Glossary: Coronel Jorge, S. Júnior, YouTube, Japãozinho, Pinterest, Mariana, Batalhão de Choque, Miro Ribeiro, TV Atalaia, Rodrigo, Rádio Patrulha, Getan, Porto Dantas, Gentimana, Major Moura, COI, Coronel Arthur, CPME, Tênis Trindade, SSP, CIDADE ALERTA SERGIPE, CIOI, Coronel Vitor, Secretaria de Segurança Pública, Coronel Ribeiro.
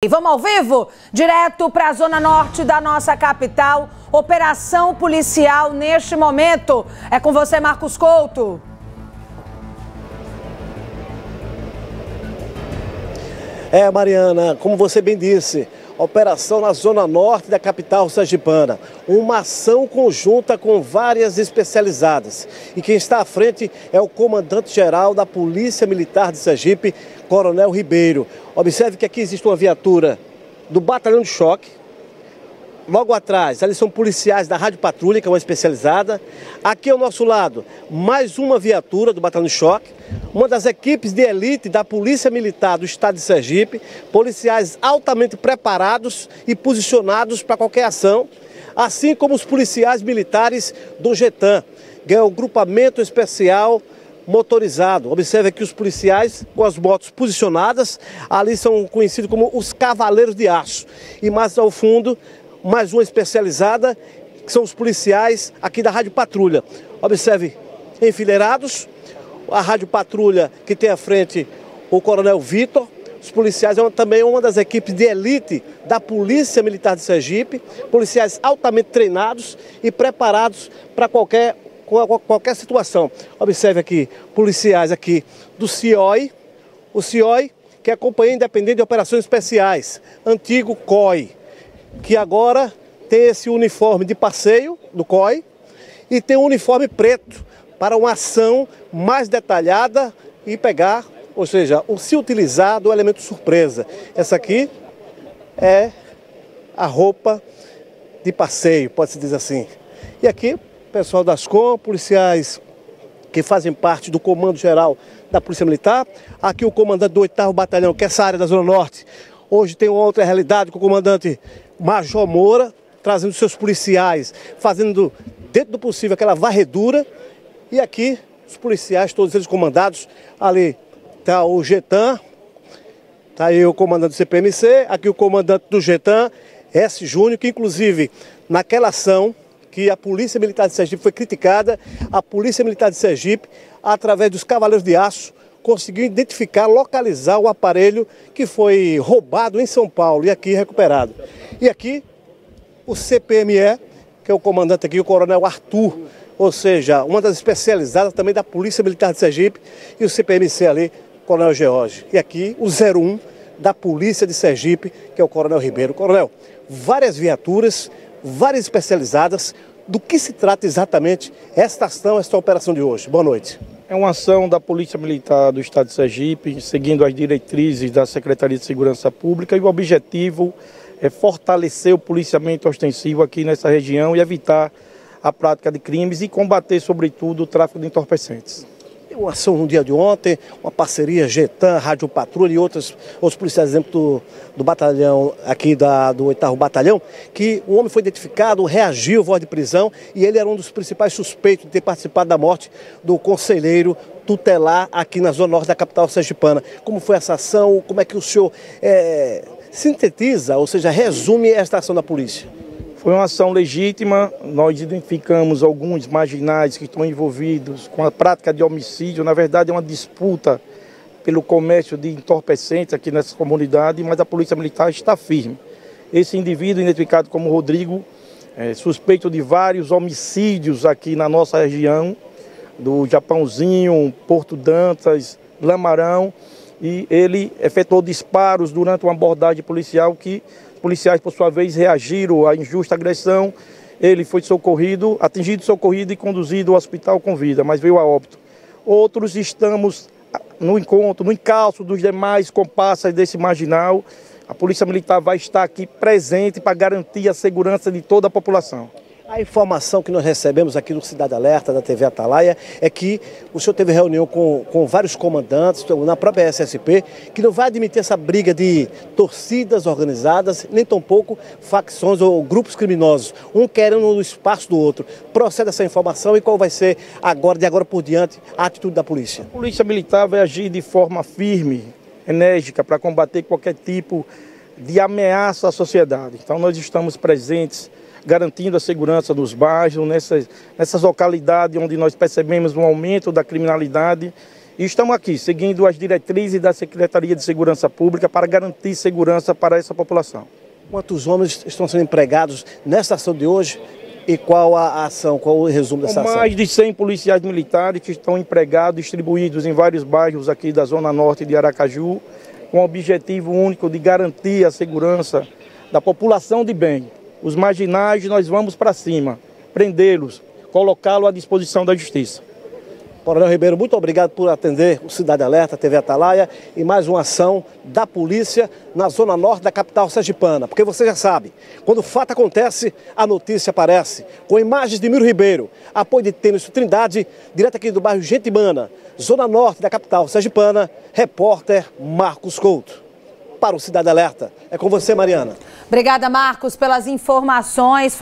E vamos ao vivo, direto para a zona norte da nossa capital, operação policial neste momento. É com você, Marcos Couto. Mariana, como você bem disse, operação na zona norte da capital sergipana. Uma ação conjunta com várias especializadas. E quem está à frente é o comandante-geral da Polícia Militar de Sergipe, Coronel Ribeiro. Observe que aqui existe uma viatura do Batalhão de Choque. Logo atrás, ali são policiais da Rádio Patrulha, que é uma especializada. Aqui ao nosso lado, mais uma viatura do Batalhão de Choque. Uma das equipes de elite da Polícia Militar do Estado de Sergipe. Policiais altamente preparados e posicionados para qualquer ação. Assim como os policiais militares do Getan, que é o grupamento especial motorizado. Observe aqui os policiais com as motos posicionadas. Ali são conhecidos como os Cavaleiros de Aço. E mais ao fundo, mais uma especializada, que são os policiais aqui da Rádio Patrulha. Observe, enfileirados, a Rádio Patrulha, que tem à frente o Coronel Vitor. Os policiais é também uma das equipes de elite da Polícia Militar de Sergipe. Policiais altamente treinados e preparados para qualquer situação. Observe aqui, policiais aqui do CIOI, o CIOI, que é a Companhia Independente de Operações Especiais, antigo COI, que agora tem esse uniforme de passeio do COI e tem um uniforme preto para uma ação mais detalhada e pegar, ou seja, se utilizar do elemento surpresa. Essa aqui é a roupa de passeio, pode-se dizer assim. E aqui, pessoal das COM, policiais que fazem parte do Comando Geral da Polícia Militar. Aqui o comandante do 8º Batalhão, que é essa área da Zona Norte. Hoje tem uma outra realidade com o comandante Major Moura, trazendo seus policiais, fazendo dentro do possível aquela varredura. E aqui os policiais, todos eles comandados. Ali está o Getan, está aí o comandante do CPMC, aqui o comandante do Getan, S. Júnior, que inclusive naquela ação que a Polícia Militar de Sergipe foi criticada, a Polícia Militar de Sergipe, através dos Cavaleiros de Aço, conseguiu identificar, localizar o aparelho que foi roubado em São Paulo e aqui recuperado. E aqui o CPME, que é o comandante aqui, o Coronel Arthur, ou seja, uma das especializadas também da Polícia Militar de Sergipe, e o CPMC ali, Coronel Jorge. E aqui o 01 da Polícia de Sergipe, que é o Coronel Ribeiro. Coronel, várias viaturas, várias especializadas. Do que se trata exatamente esta ação, esta operação de hoje? Boa noite. É uma ação da Polícia Militar do Estado de Sergipe, seguindo as diretrizes da Secretaria de Segurança Pública, e o objetivo é fortalecer o policiamento ostensivo aqui nessa região e evitar a prática de crimes e combater, sobretudo, o tráfico de entorpecentes. Uma ação no dia de ontem, uma parceria Getan, Rádio Patrulha e outros policiais, exemplo do batalhão aqui do 8º Batalhão, que o homem foi identificado, reagiu, voz de prisão, e ele era um dos principais suspeitos de ter participado da morte do conselheiro tutelar aqui na zona norte da capital sergipana. Como foi essa ação? Como é que o senhor sintetiza, ou seja, resume esta ação da polícia? Foi uma ação legítima, nós identificamos alguns marginais que estão envolvidos com a prática de homicídio. Na verdade, é uma disputa pelo comércio de entorpecentes aqui nessa comunidade, mas a Polícia Militar está firme. Esse indivíduo, identificado como Rodrigo, é suspeito de vários homicídios aqui na nossa região, do Japãozinho, Porto Dantas, Lamarão, e ele efetuou disparos durante uma abordagem policial que os policiais, por sua vez, reagiram à injusta agressão. Ele foi socorrido, socorrido e conduzido ao hospital com vida, mas veio a óbito. Outros estamos no encontro, no encalço dos demais comparsas desse marginal. A Polícia Militar vai estar aqui presente para garantir a segurança de toda a população. A informação que nós recebemos aqui do Cidade Alerta, da TV Atalaia, é que o senhor teve reunião com vários comandantes, na própria SSP, que não vai admitir essa briga de torcidas organizadas, nem tampouco facções ou grupos criminosos, um querendo o espaço do outro. Procede essa informação e qual vai ser, agora, de agora por diante, a atitude da polícia? A Polícia Militar vai agir de forma firme, enérgica, para combater qualquer tipo de ameaça à sociedade. Então nós estamos presentes, garantindo a segurança dos bairros, nessas localidades onde nós percebemos um aumento da criminalidade. E estamos aqui, seguindo as diretrizes da Secretaria de Segurança Pública para garantir segurança para essa população. Quantos homens estão sendo empregados nessa ação de hoje e qual a ação, qual o resumo dessa ação? Mais de 100 policiais militares que estão empregados, distribuídos em vários bairros aqui da Zona Norte de Aracaju, com o objetivo único de garantir a segurança da população de bem. Os marginais nós vamos para cima, prendê-los, colocá-los à disposição da justiça. Coronel Ribeiro, muito obrigado por atender o Cidade Alerta, TV Atalaia, e mais uma ação da polícia na zona norte da capital sergipana. Porque você já sabe, quando o fato acontece, a notícia aparece. Com imagens de Miro Ribeiro, apoio de Tênis Trindade, direto aqui do bairro Gentimana, zona norte da capital sergipana, repórter Marcos Couto. Para o Cidade Alerta, é com você, Mariana. Obrigada, Marcos, pelas informações.